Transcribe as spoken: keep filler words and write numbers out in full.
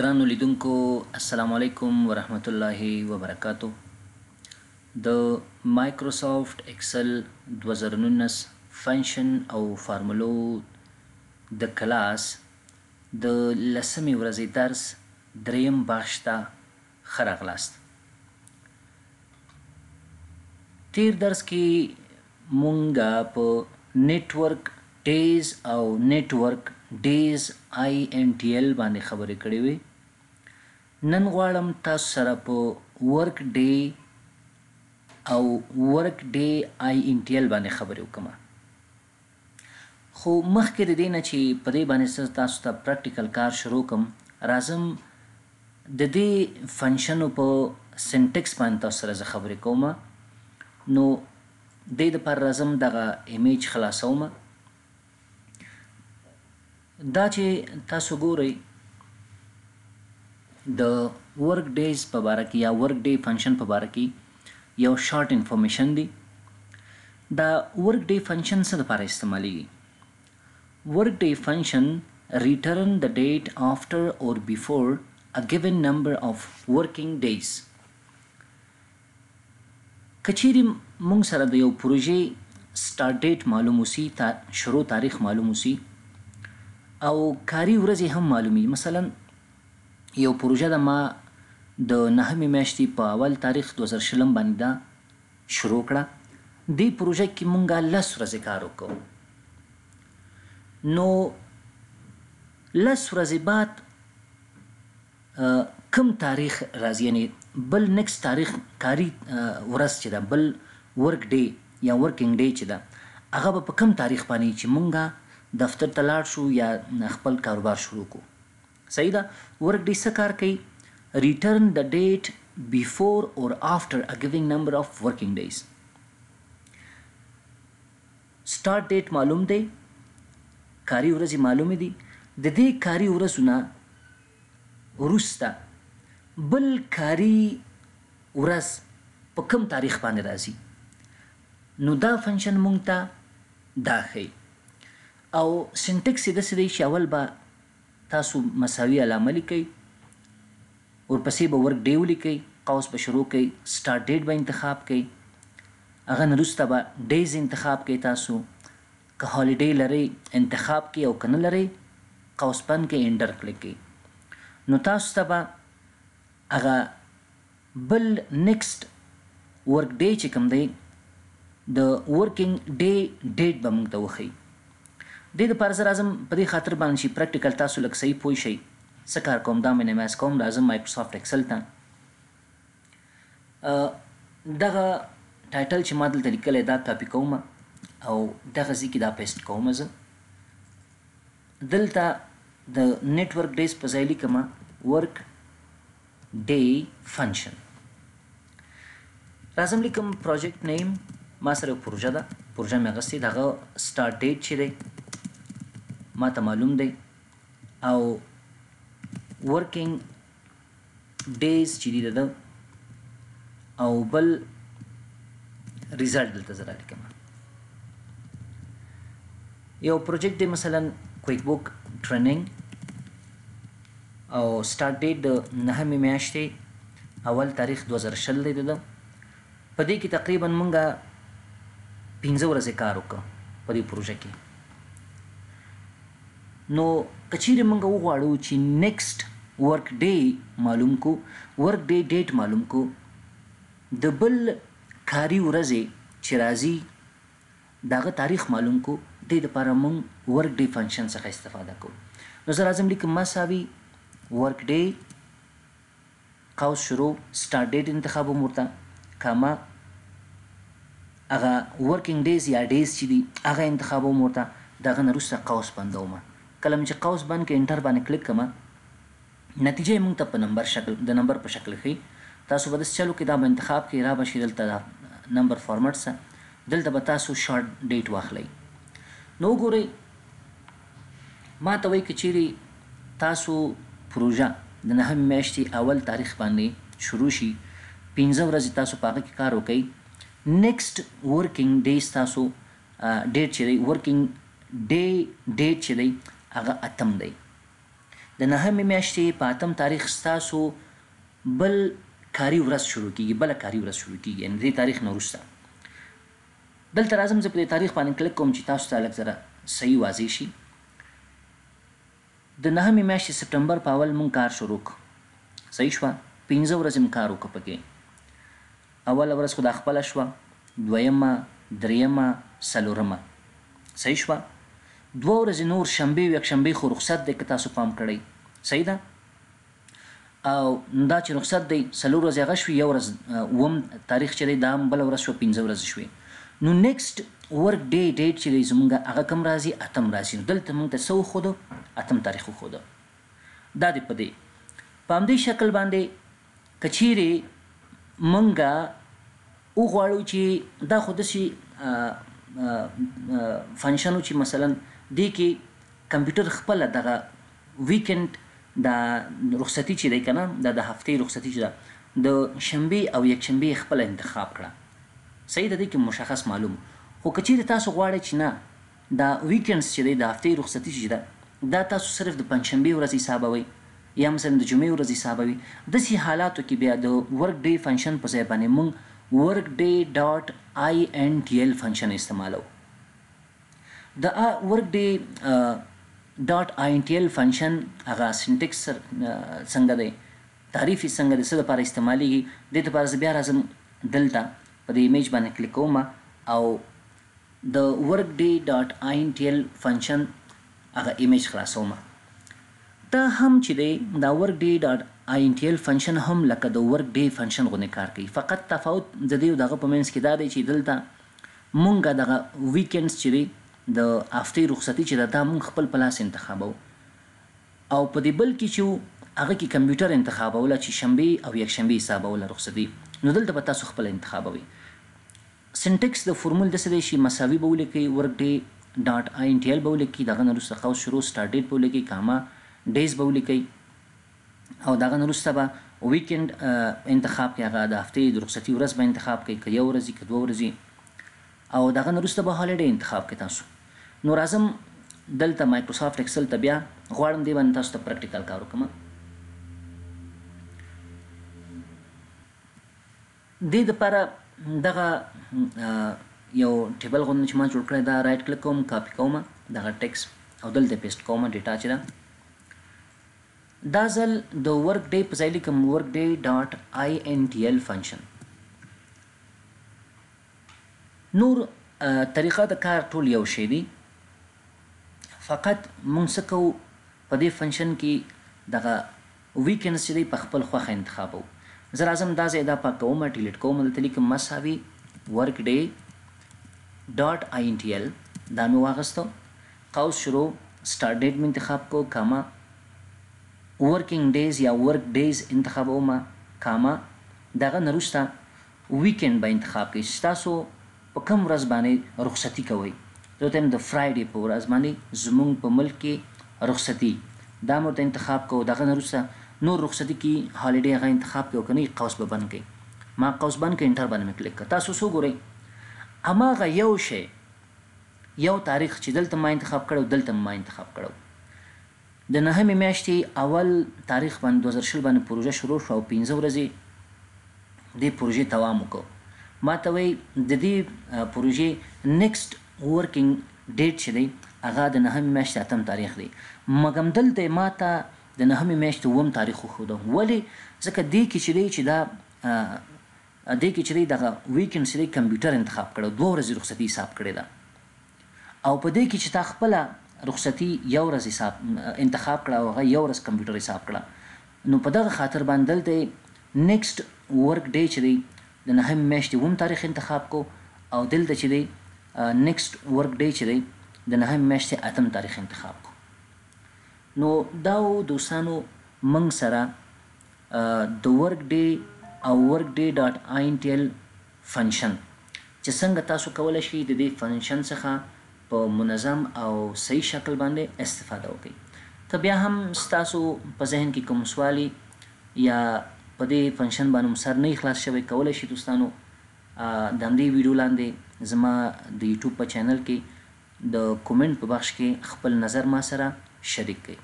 ګرانو لیدونکو السلام علیکم ورحمت الله وبرکاتو. د مایکروسافت ایکسل دوه زره نولس فنکشن او فارمولو د کلاس د لسمې ورځې درس دریم بخشتا خرغلاست. تیر درس کې مونږه په نتورک ډیز او نتورک ډیز آی ان ټی ال باندې خبرې کړې وي. نن غواړم تاسو سره په ورک ډی او ورک ډی آی ان ټی ال باندې خبرې وکړم. خو مخکې د دې نه چې په دې باندې تاسو ته پریکټیکل کار شروع کوم، راځم د دې فنکشنو په سینټکس باندې تاسو سره زه خبرې کوم. نو د دې لپاره راځم دغه ایمیج خلاصوم. دا چې تاسو ګورئ د ورک ډیز په باره کې یا ورک ډی فنکشن په باره کې یو شارټ انفارمیشن دی. دا ورک ډی فنکشن څه لپاره استعمالیږي؟ ورک ډی فنکشن ریټرن د ډیټ آفټر اور بیفور ا ګیون نمبر آف ورکینګ ډیز. کچېرې موږ سره د یو پروژې سټارټ ډیټ معلوم وسي، تا شروع تاریخ معلوم وسي او کاری ورځې هم معلومی. مثلا یو پروژه د ما د نهمې میاشتې په اول تاریخ دوه زره شلم باندې دا شروع کړه. دې پروژه کې مونږه لس ورځې کار وکړو. نو لس ورځې بعد کم تاریخ راځي، یعنې بل نیکسټ تاریخ کاری ورځ چې ده، بل ورک ډی یا ورکینګ ډی چې ده، هغه به په کم تاریخ باندې چې مونږه دفتر ته لاړ شو یا خپل کاروبار شروع کو. صحیح ده. ورک ډی څه کار کوي؟ ریټرن د ډیټ بیفور اور آفټر ا ګیونګ نمبر آف ورکینګ ډیز. سټارټ ډیټ معلوم دی، کاری ورځې معلومې دي. د دې کاری ورځو نه وروسته بل کاری ورځ په کوم تاریخ باندې راځي، نو دا فنکشن مونږ ته دا ښیي. او سنټکس یې داسې دی چې اول به تاسو مساوي علامه لیکئ، ورپسې به ورک ډی ولیکئ، قوس به شروع کوئ، سټارټ ډیټ به انتخاب کوئ، هغه نه وروسته به ډیز انتخاب کوئ. تاسو که هالیډی لرئ انتخاب کوئ او که نه لرئ قوس بند کوئ، انډر کلیک کوئ. نو تاسو ته به هغه بل نیکسټ ورک ډی چې کوم دی د ورکینګ ډی ډیټ به موږ ته وښیي. د دې لپاره زه راځم په دې خاطر باندې چې پریکټیکل تاسو لږ صحیح پوه شئ څه کار کوم. دا مې نماز کوم، راځم مایکروسافټ ایکسل ته. دغه ټایټل چې ما دلته لیکلی دا کاپي کوم او دغه ځای کې دا پیسټ کوم. زه دلته د نتورک ډیز په ځای لیکم ورک ډی فنکشن. راځم لیکم پروجیکټ نیم. ما سره یو پروژه ده، پروژه مې اخیستې، د هغه سټارټ ډیټ چې دی ما ته معلوم دی او ورکینګ ډیز چې دی ده او بل ریزلټ دلته زه رالیکم. یو پروجیکټ دی مثلا کویک بوک ټریننګ او سټارټ ډیټ د نهمې میاشتې اول تاریخ دوه زره شل دی ده. په دې کې تقریبا مونږه پنځه ورځې کار وکړو په دې پروژه کې. نو کچېرې مونږ وغواړو چې نیکسټ ورک ډی معلوم کو، ورک ډی ډیټ معلوم کو، د بل کاري ورځې چې راځي د هغه تاریخ معلوم کو، د دې لپاره مونږ ورک ډی فنکشن څخه استفاده کوو. نو زه راځم لیکم مساوي ورک ډی قوس شروع سټارټ ډیټ انتخاب ورته کاما هغه ورکینګ ډیز یا ډیز چې دي هغه انتخاب ورته، دغه نه وروسته قوس بندوم. کلم چې قوس بند کې انټر باندې کلیک کما نتیجه موږ ته په نمبر شکل د نمبر په شکل ښیي. تاسو به داسې چلو کې دا به انتخاب کې را به شي. دلته نمبر فارمټ سه دلته به تاسو شارټ ډیټ واخلئ. نو ګورئ ما ته وایي که چیرې تاسو پروژه د نهمې میاشتې اول تاریخ باندې شروع شي، پنځه ورځې تاسو په هغه کې کار وکئ، نیکسټ ورکینګ ډیز تاسو ډیټ چې دی ورکینګ ډی ډیټ چې دی هغه اتم دی. د نهمې میاشتې په اتم تاریخ ستاسو بل کاري ورځ شروع کیږي بل کاري ورځ شروع کیږي یعنې دې تاریخ نه وروسته دلته راځم زه په دې تاریخ باندې کلک کوم چې تاسو ته لږ زره صحیح واضح شي د نهمې میاشتې سپټمبر په اول مونږ کار شروع کړو صحیح شوه پنځه ورځې مو کار وکړه پکې اوله ورځ خو دا خپله شوه دویمه دریمه څلورمه صحیح شوه دوه ورځې نور شنبې او یکشنبې خو رخصت دی که تاسو پام کړئ صحیح ده او دا چې رخصت دی څلور ورځې هغه شوې یو ورځ اووم تاریخ چې دی دا هم بله ورځ شوه پنځه ورځې شوې نو نیکسټ ورک ډی ډیټ چې دی زمونږ هغه کم راځي اتم راځي نو دلته موږ ته څه وښودو اتم تاریخ وښوده دا دی په دې په همدې شکل باندې که چیرې موږ وغواړو چې دا خو داسې فنکشنو چې مثلا دی کې کمپیوټر خپله دغه ویکند دا رخصتي چې دی که نه دا د هفتې رخصتي چې ده د شنبې او یکشنبې خپله انتخاب کړه صحیح ده دی کې مشخص معلوم خو که چیرې تاسو غواړئ چې نه دا ویکندس چې دی د هفتې رخصتي چې ده دا تاسو صرف د پنجشنبې ورځ حسابوئ یا مثلا د جمعې ورځ حسابوي داسې حالاتو کې بیا د ورک ډی فنکشن په ځای باندې موږ ورک ډی ډاټ آی ان ټي ایل فنکشن استعمالو The uh, workday uh, dot .intl function aga syntax uh, څنګه دی تعریف یې څنګه دی څه دپاره استعمالیږي دې دپاره زه بیا راځم دلته په دې ایمیج باندې کلیک کوم او د workday dot .intl function هغه ایمیج خلاصوم دا هم چې دی دا workday dot .intl function هم لکه د workday function غوندې کار کوي فقط تفاوت د دې او د هغه په منځ کې دا دی چې دلته مونږ دغه ویکندس چې دی د هفتې رخصتي چې ده دا مونږ خپل په لاس انتخابو او په دې بل کې چې و هغه کې کمپیوټر انتخابوله چې شنبې او یکشنبې حسابوله رخصتي نو دلته به تاسو خپله انتخابوي سنټکس د فورمول داسې دی چې مساوي به ولیکئ ورک ډی ډاټ آی ان ټي ایل به ولیکئ د هغه نه وروسته قوس شروع سټار ډیټ به ولیکئ کاما ډیز به ولیکئ او د هغه نه وروسته به ویکند انتخاب کړئ هغه د هفتې د رخصتي ورځ به انتخاب کړئ که یو ورځ که دوه ورځې او د هغه نه وروسته به هالیډی انتخاب کړئ تاسو نو راځم دلته مایکروسافټ اکسل ته بیا غواړم دې باندې تاسو ته پریکټیکل کار وکړم دې دپاره دغه یو ټیبل غوندې چې ما جوړ کړی دا رایټ کلیک کوم کاپي کوم دغه ټیکس او دلته پیسټ کوم ډیټا چې ده دا ځل د ورک ډی په ځای لیکم ورک ډی ډاټ آی ان ټي ایل فنکشن نور طریقه د کار ټول یو شی دی فقط مونږ څه کوو په دې فنکشن کې دغه ویکندس چې دی په خپل خوښه انتخابو زه راځم دا ځای دا پاکوم ډیلیټ کوم دلته لیکم مساوي ورک ډی ډاټ آی ان ټي ایل دا مې واخیسته قوس شروع سټار ډیټ مې انتخاب کو کاما ورکنګ ډیز یا ورک ډیز انتخابوم کاما دغه نه وروسته ویکند به انتخاب کوئ چې تاسو په کوم ورځ باندې رخصتي کوئ دلته هم د فرایډي په ورځ باندې زموږ په ملک کې رخصتي دا مو ورته انتخاب کوو دغه نه وروسته نور رخصتي کې هالیډی هغه انتخاب کوئ که نه قوس به بند کوئ ما قوس بند کړئ انټر باندې مې کلیک کړه تاسو څو ګورئ هماغه یو شی یو تاریخ چې دلته ما انتخاب کړی دلته ما انتخاب کړی د نهمې میاشتې اول تاریخ باندې دوه زره شل باندې پروژه شروع شوه او پنځه ورځې دې پروژې دوام وکړو ما ته وایي د دې پروژې نیکسټ ورکنګ ډیټ چې دی هغه د نهمې میاشتې اتم تاریخ دی مګم دلته ما ته د نهمې میاشتې اووم تاریخ وښوده ولې ځکه دې کې چې دی چې دا دې کې چې دی دغه ویکند چې دی کمپیوټر انتخاب کړی دوه ورځې رخصتي حساب کړې ده او په دې کې چې تا خپله رخصتي یو ورځ حساب انتخاب کړه او هغه یو ورځ کمپیوټر حساب کړه نو په دغه خاطر باندې دلته نیکسټ ورک ډی چې دی د نهمې میاشتې اووم تاریخ انتخاب کو او دلته چې دی نیکسټ ورک ډی چې دی د نهمې میاشتې اتم تاریخ انتخاب کو نو دا و دوستانو موږ سره د ورک ډی او ورک ډی ډاټ آی ان ټي ایل فنکشن چې څنګه تاسو کولی شئ د دې فنکشن څخه په منظم او صحیح شکل باندې استفاده وکړئ ته بیا هم ستاسو په ذهن کې کوم سوالي یا په دې فنکشن باندې مو سر نه خلاص شوی کولی شئ دوستانو د همدې ویډیو لاندې زما د یوټیوب په چینل کې د کومنټ په بخش کې خپل نظر ما سره شریک کړئ